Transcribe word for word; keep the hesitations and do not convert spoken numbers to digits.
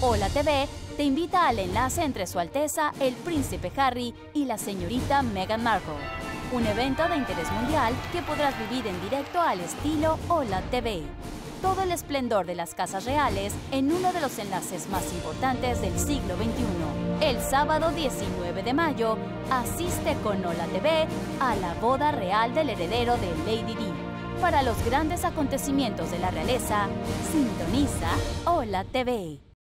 Hola T V te invita al enlace entre Su Alteza el Príncipe Harry y la señorita Meghan Markle, un evento de interés mundial que podrás vivir en directo al estilo Hola T V. Todo el esplendor de las casas reales en uno de los enlaces más importantes del siglo veintiuno. El sábado diecinueve de mayo, asiste con Hola T V a la boda real del heredero de Lady Di. Para los grandes acontecimientos de la realeza, sintoniza Hola T V.